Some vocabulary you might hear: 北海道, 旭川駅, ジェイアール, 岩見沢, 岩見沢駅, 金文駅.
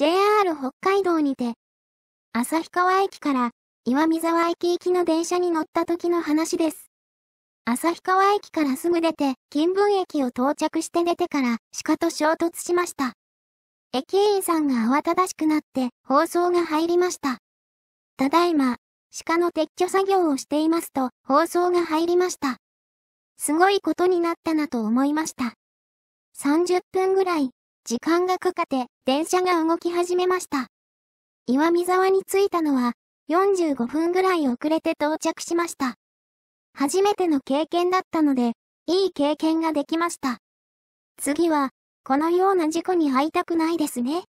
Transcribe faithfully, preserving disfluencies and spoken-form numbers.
ジェイアール 北海道にて、旭川駅から岩見沢駅行きの電車に乗った時の話です。旭川駅からすぐ出て、金文駅を到着して出てから鹿と衝突しました。駅員さんが慌ただしくなって放送が入りました。ただいま、鹿の撤去作業をしていますと放送が入りました。すごいことになったなと思いました。さんじゅっぷんぐらい、時間がかかって電車が動き始めました。岩見沢に着いたのはよんじゅうごふんぐらい遅れて到着しました。初めての経験だったので、いい経験ができました。次は、このような事故に遭いたくないですね。